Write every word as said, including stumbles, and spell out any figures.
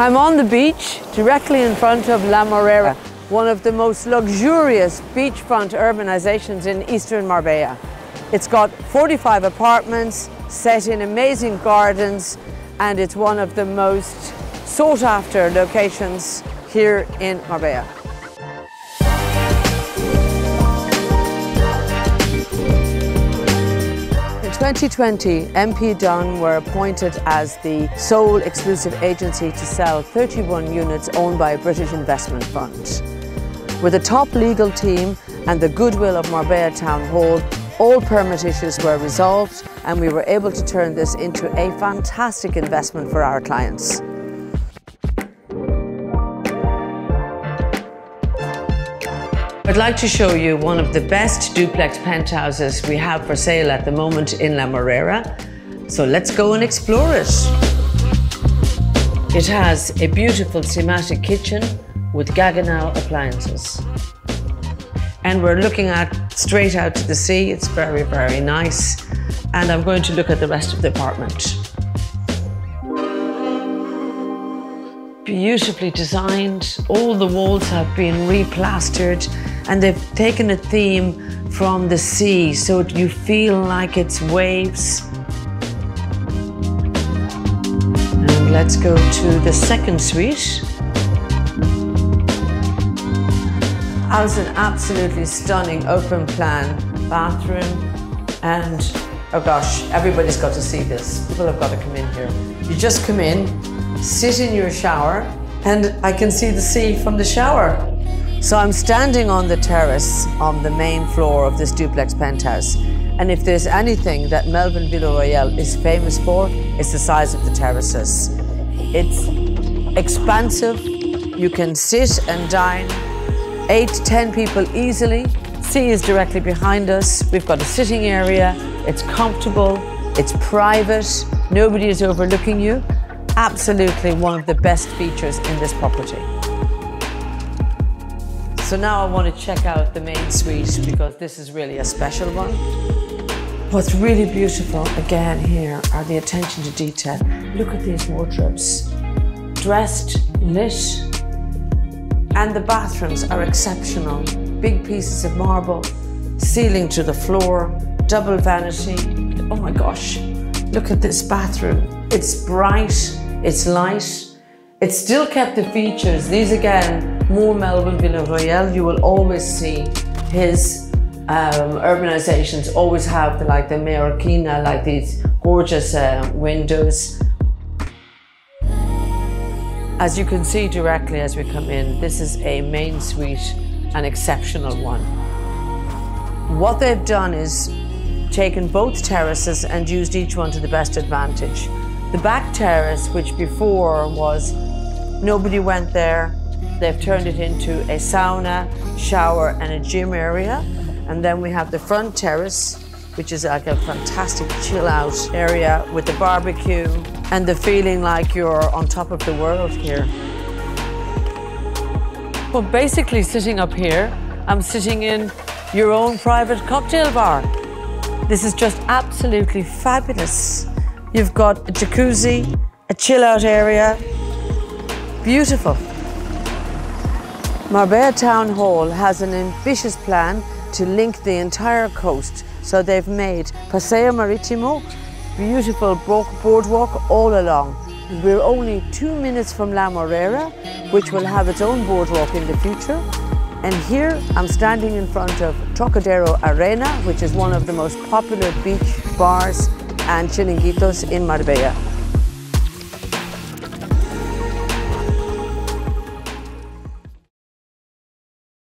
I'm on the beach, directly in front of La Morera, one of the most luxurious beachfront urbanizations in eastern Marbella. It's got forty-five apartments, set in amazing gardens, and it's one of the most sought-after locations here in Marbella. In twenty twenty, MPDunne were appointed as the sole exclusive agency to sell thirty-one units owned by a British investment fund. With a top legal team and the goodwill of Marbella Town Hall, all permit issues were resolved and we were able to turn this into a fantastic investment for our clients. I'd like to show you one of the best duplex penthouses we have for sale at the moment in La Morera. So let's go and explore it. It has a beautiful thematic kitchen with Gaggenau appliances. And we're looking at straight out to the sea. It's very, very nice. And I'm going to look at the rest of the apartment. Beautifully designed. All the walls have been replastered and they've taken a theme from the sea, so you feel like it's waves. And let's go to the second suite. Has an absolutely stunning open plan bathroom, and oh gosh, everybody's got to see this. People have got to come in here. You just come in, sit in your shower, and I can see the sea from the shower. So I'm standing on the terrace on the main floor of this duplex penthouse, and if there's anything that Melbourne Villa Royale is famous for, it's the size of the terraces. It's expansive, you can sit and dine, eight to ten people easily. Sea is directly behind us, we've got a sitting area, it's comfortable, it's private, nobody is overlooking you. Absolutely one of the best features in this property. So now I want to check out the main suite because this is really a special one. What's really beautiful again here are the attention to detail. Look at these wardrobes, dressed, lit, and the bathrooms are exceptional. Big pieces of marble, ceiling to the floor, double vanity. Oh my gosh, look at this bathroom. It's bright, it's light, it's still kept the features. These again, more Melbourne Villa Royale, you will always see his um, urbanizations always have the, like the Mayorquina, like these gorgeous uh, windows. As you can see directly as we come in, this is a main suite, an exceptional one. What they've done is taken both terraces and used each one to the best advantage. The back terrace, which before was, nobody went there. They've turned it into a sauna, shower, and a gym area. And then we have the front terrace, which is like a fantastic chill-out area with the barbecue and the feeling like you're on top of the world here. Well, basically sitting up here, I'm sitting in your own private cocktail bar. This is just absolutely fabulous. You've got a jacuzzi, a chill-out area. Beautiful. Marbella Town Hall has an ambitious plan to link the entire coast. So they've made Paseo Marítimo, beautiful boardwalk all along. We're only two minutes from La Morera, which will have its own boardwalk in the future. And here I'm standing in front of Trocadero Arena, which is one of the most popular beach bars and chiringuitos in Marbella.